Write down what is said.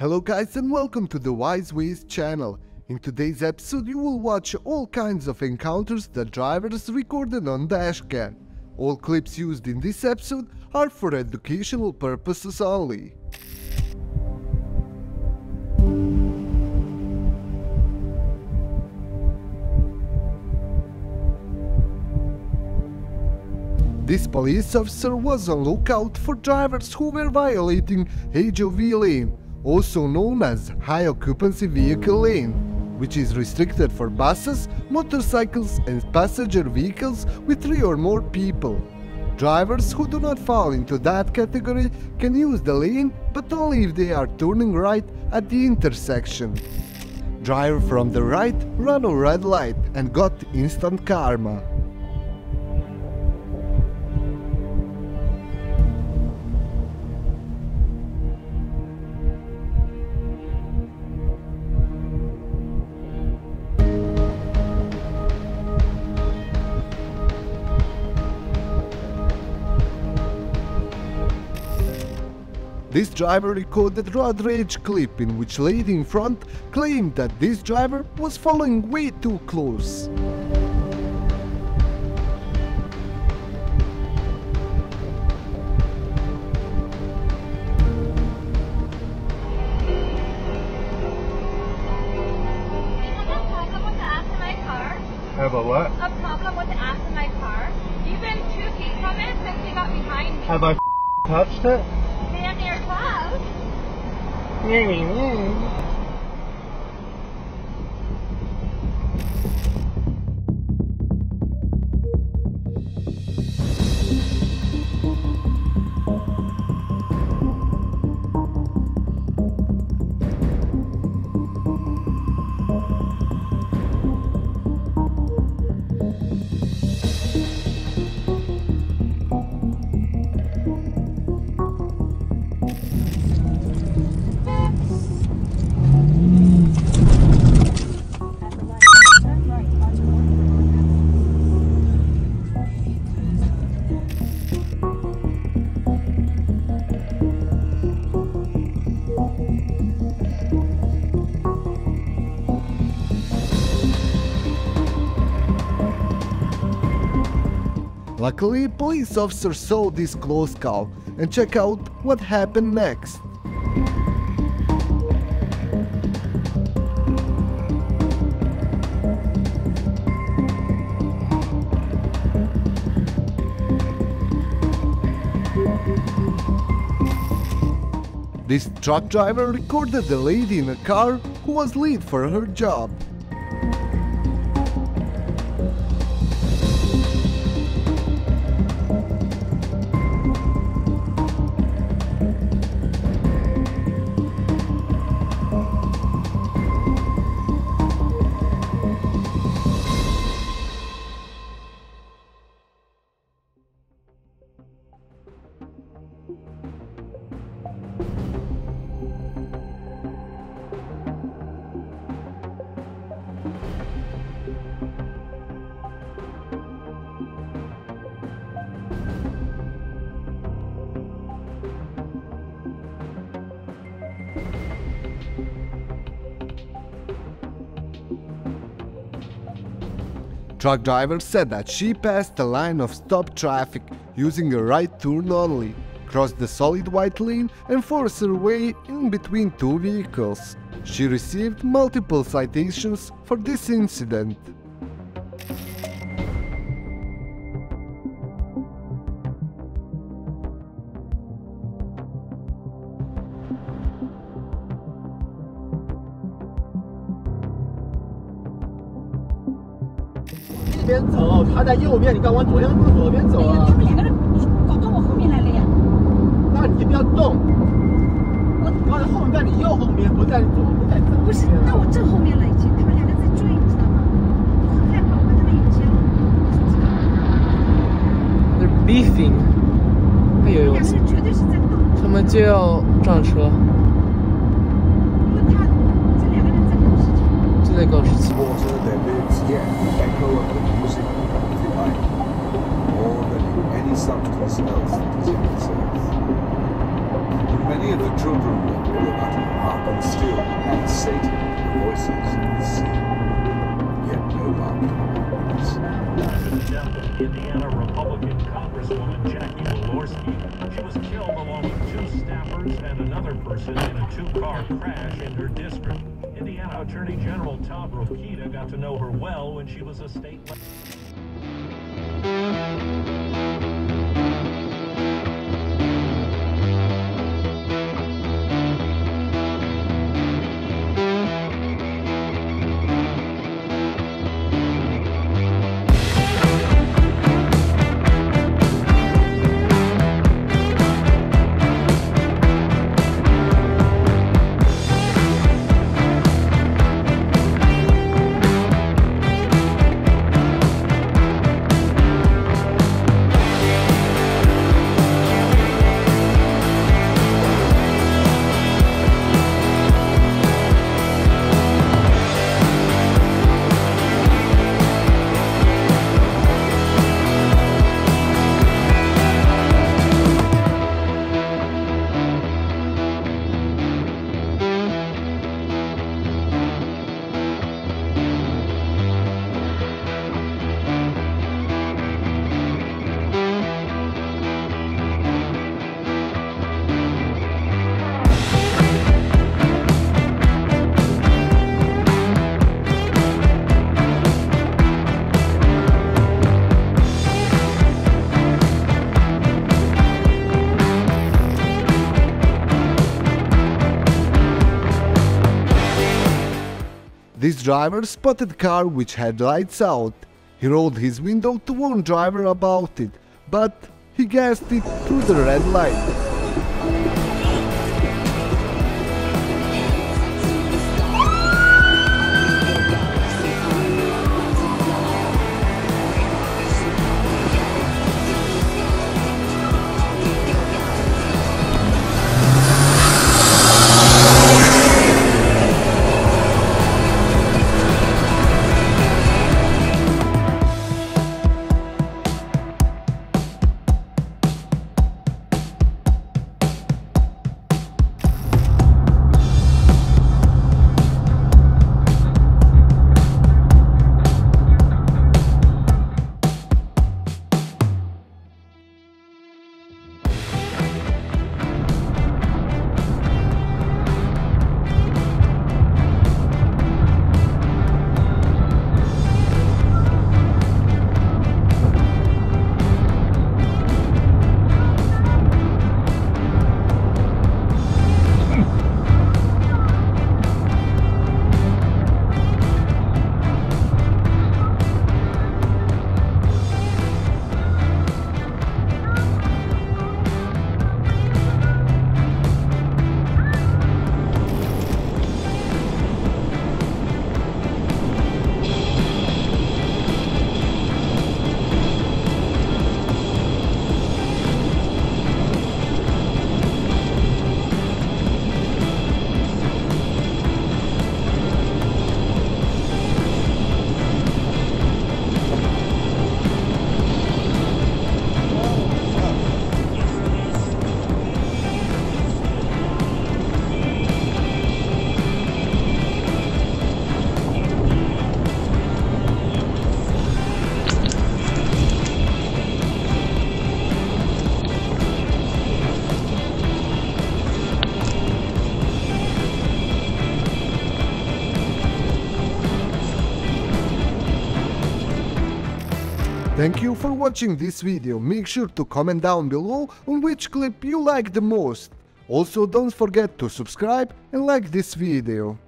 Hello guys and welcome to the WiseWays channel. In today's episode you will watch all kinds of encounters that drivers recorded on dashcam. All clips used in this episode are for educational purposes only. This police officer was on lookout for drivers who were violating HOV lane, also known as High Occupancy Vehicle Lane, which is restricted for buses, motorcycles and passenger vehicles with 3 or more people. Drivers who do not fall into that category can use the lane, but only if they are turning right at the intersection. Driver from the right ran a red light and got instant karma. This driver recorded road rage clip in which lady in front claimed that this driver was following way too close. Have a what? A problem with the ass in my car. You've been 2 feet from it since you got behind me. Have I touched it? Luckily, police officers saw this close call and check out what happened next. This truck driver recorded the lady in a car who was late for her job. Truck driver said that she passed the line of stop traffic using a right turn only, crossed the solid white lane and forced her way in between two vehicles. She received multiple citations for this incident. They're beefing. 他们就要撞车。 Many of the children were not happy. Satan, the voices of the sea, yet no mountain. The death of Indiana Republican Congresswoman Jackie Walorski. She was killed along with two staffers and another person in a two-car crash in her district. Indiana Attorney General Todd Rokita got to know her well when she was a state... This driver spotted car which had lights out. He rolled his window to warn driver about it, but he guessed it through the red light. Thank you for watching this video. Make sure to comment down below on which clip you like the most. Also, don't forget to subscribe and like this video.